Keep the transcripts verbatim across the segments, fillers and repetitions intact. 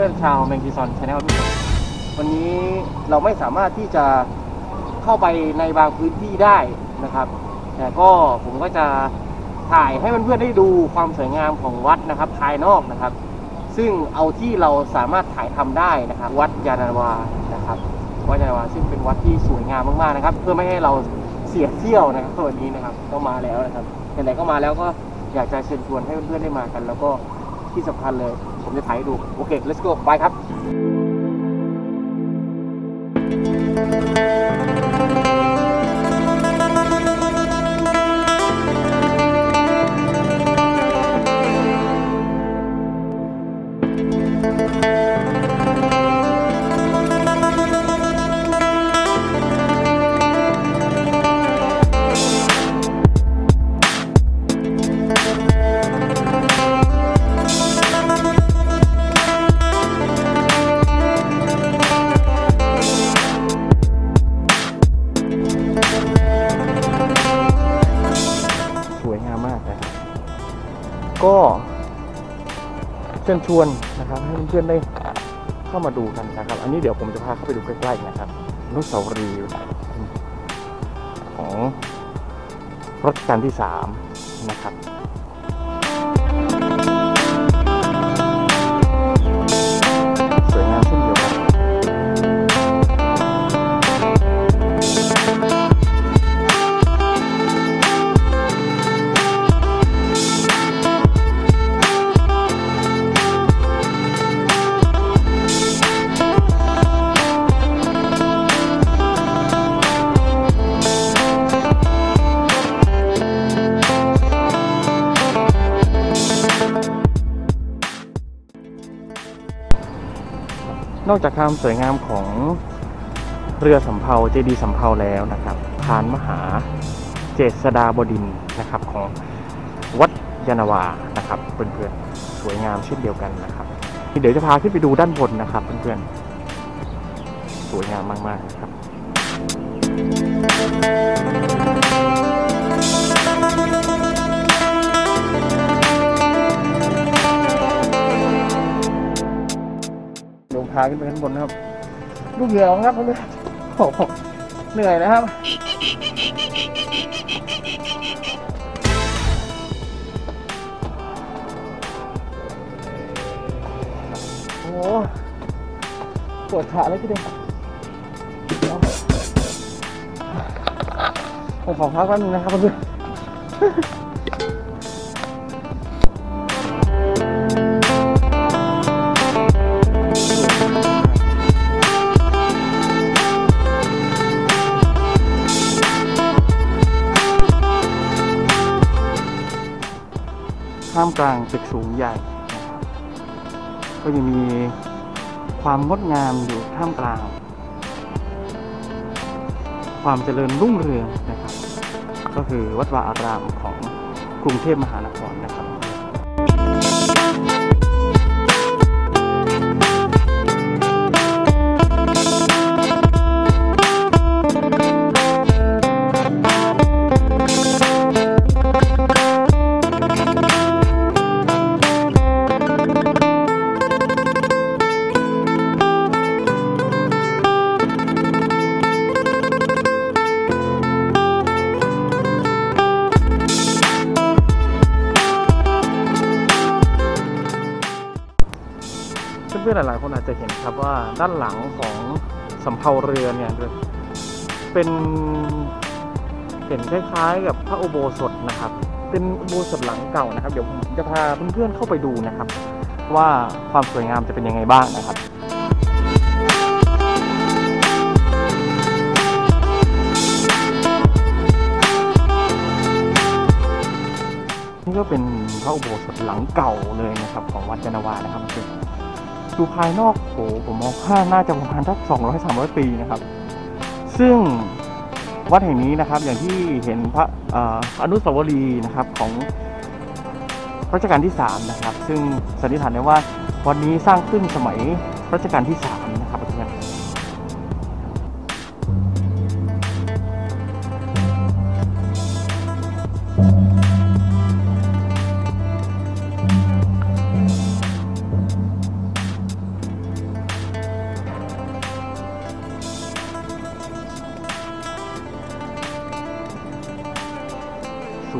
พื่อนๆชาวแมงกีซอนชาแนลทุกคนวันนี้เราไม่สามารถที่จะเข้าไปในบางพื้นที่ได้นะครับแต่ก็ผมก็จะถ่ายให้เพื่อนๆได้ดูความสวยงามของวัดนะครับภายนอกนะครับซึ่งเอาที่เราสามารถถ่ายทำได้นะครับวัดยานาวานะครับวัดยานาวาซึ่งเป็นวัดที่สวยงามมากๆนะครับเพื่อไม่ให้เราเสียเที่ยวนะครับวันนี้นะครับก็มาแล้วนะครับไหนๆก็มาแล้วก็อยากจะเชิญชวนให้เพื่อนๆได้มากันแล้วก็ที่สำคัญเลยผมจะถ่ายให้ดูโอเค let's go ไปครับก็เชิญชวนนะครับให้เพื่อนๆได้เข้ามาดูกันนะครับอันนี้เดี๋ยวผมจะพาเข้าไปดูใกล้ๆนะครับอนุสาวรีย์ของรัชกาลที่สามนะครับสวยงามเช่นเดียวกันนอกจากความสวยงามของเรือสำเภาเจดีย์สำเภาแล้วนะครับพานมหาเจษฎาบดินทร์นะครับของวัดยานาวานะครับเพื่อนๆสวยงามเช่นเดียวกันนะครับเดี๋ยวจะพาขึ้นไปดูด้านบนนะครับเพื่อนๆสวยงามมากๆนะครับขึ้นไปข้างบนนะครับลูกเหยื่อของครับเพื่อนๆเหนื่อยนะครับโอ้ปวดขาเลยทีเดียวผมขอพักแป๊บนึงนะครับเพื่อนๆท่ามกลางตึกสูงใหญ่นะครับก็ยังมีความงดงามอยู่ท่ามกลางความเจริญรุ่งเรืองนะครับก็คือวัดวาอารามของกรุงเทพมหานครนะครับหลายๆคนอาจจะเห็นครับว่าด้านหลังของสำเภาเรือเนี่ยเป็นเป็นคล้ายๆกับพระอุโบสถนะครับเป็นอุโบสถหลังเก่านะครับเดี๋ยวผมจะพาเพื่อนๆเข้าไปดูนะครับว่าความสวยงามจะเป็นยังไงบ้างนะครับนี่ก็เป็นพระอุโบสถหลังเก่าเลยนะครับของวัดยานาวานะครับดูภายนอกโหผมมองค่าน่าจะประมาณสัก สองร้อยถึงสามร้อย ปีนะครับซึ่งวัดแห่งนี้นะครับอย่างที่เห็นพระ อ, อนุสาวรีย์นะครับของรัชกาลที่สามนะครับซึ่งสันนิษฐานได้ว่าวันนี้สร้างขึ้นสมัยรัชกาลที่สามนะครับทุกท่าน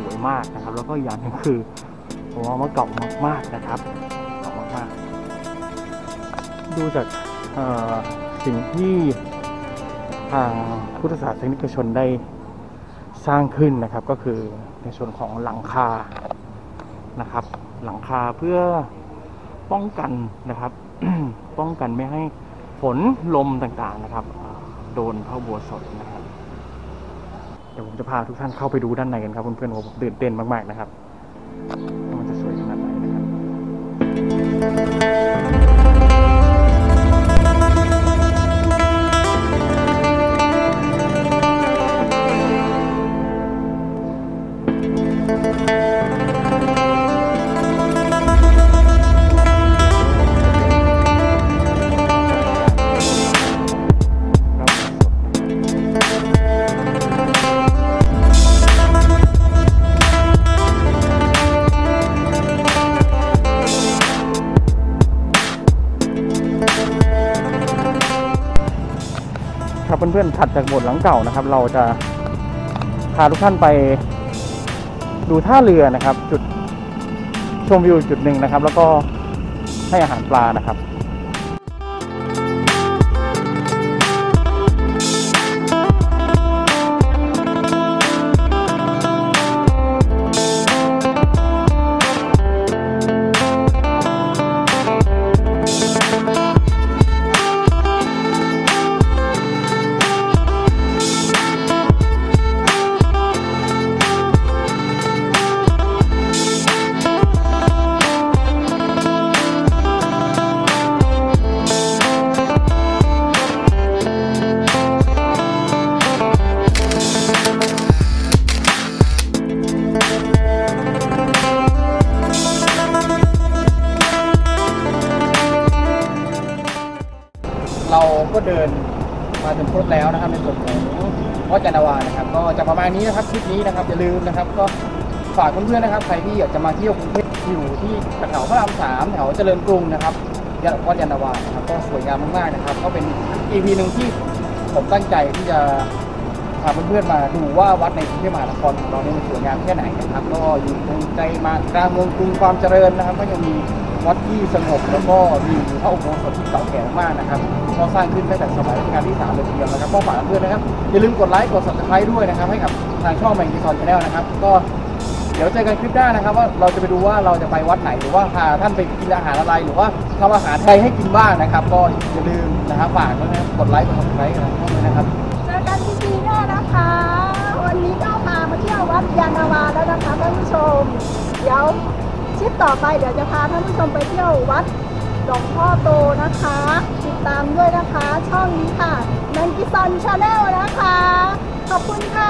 วยมากนะครับแล้วก็อย่างหนึ่งคือผมว่ามะเก่ามากๆนะครับเก่ามากๆดูจากสิ่งที่ทางพุทธศาสนิกชนได้สร้างขึ้นนะครับก็คือในส่วนของหลังคานะครับหลังคาเพื่อป้องกันนะครับ ป้องกันไม่ให้ฝนลมต่างๆนะครับโดนพระอุโบสถนะครับเดี๋ยวผมจะพาทุกท่านเข้าไปดูด้านในกันครับเพื่อนๆผมตื่นเต้นมากๆนะครับมันจะสวยขนาดไหนนะครับเพื่อนๆถัดจากโบสถ์หลังเก่านะครับเราจะพาทุกท่านไปดูท่าเรือนะครับจุดชมวิวจุดหนึ่งนะครับแล้วก็ให้อาหารปลานะครับก็เดินมาจนครบแล้วนะครับในส่วนของวัดจันทวานะครับก็จะประมาณนี้นะครับคลิปนี้นะครับอย่าลืมนะครับก็ฝากเพื่อนๆนะครับใครที่อยากจะมาเที่ยวกรุงเทพอยู่ที่แถวพระรามสามแถวเจริญกรุงนะครับวัดจันทวานะครับก็สวยงามมากๆนะครับก็เป็นอีพีหนึ่งที่ผมตั้งใจที่จะพาเพื่อนๆมาดูว่าวัดในกรุงเทพมหานครของเราเนี่ยมันสวยงามแค่ไหนนะครับก็อยู่ตรงใจมากลางเมืองกรุงความเจริญนะครับก็ยังมีวัดที่สงบแล้วก็มีพระอุโบสถที่เก่าแก่มากนะครับก็สร้างขึ้นตั้งแต่สมัยรัชกาลที่สามเลยทีเดียวนะครับก็ฝากเพื่อนนะครับอย่าลืมกดไลค์กด ซับสไครบ์ ด้วยนะครับให้กับทางช่องแมงกีซอน แชนแนล นะครับก็เดี๋ยวเจอกันคลิปหน้านะครับว่าเราจะไปดูว่าเราจะไปวัดไหนหรือว่าพาท่านไปกินอาหารอะไรหรือว่าทำอาหารไทยให้กินบ้างนะครับก็อย่าลืมนะครับฝากด้วยนะกดไลค์กด ซับสไครบ์ กันนะครับเจอกันที่ปีหน้านะคะวันนี้ก็มามาเที่ยววัดยานนาวาแล้วนะคะท่านผู้ชมเดี๋ยวคลิปต่อไปเดี๋ยวจะพาท่านผู้ชมไปเที่ยววัดหลวงพ่อโตนะคะติดตามด้วยนะคะช่องนี้ค่ะแมงกีซอน แชนแนล นะคะขอบคุณค่ะ